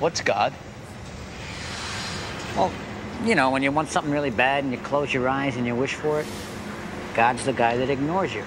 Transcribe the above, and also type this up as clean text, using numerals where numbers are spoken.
What's God? Well, you know, when you want something really bad and you close your eyes and you wish for it, God's the guy that ignores you.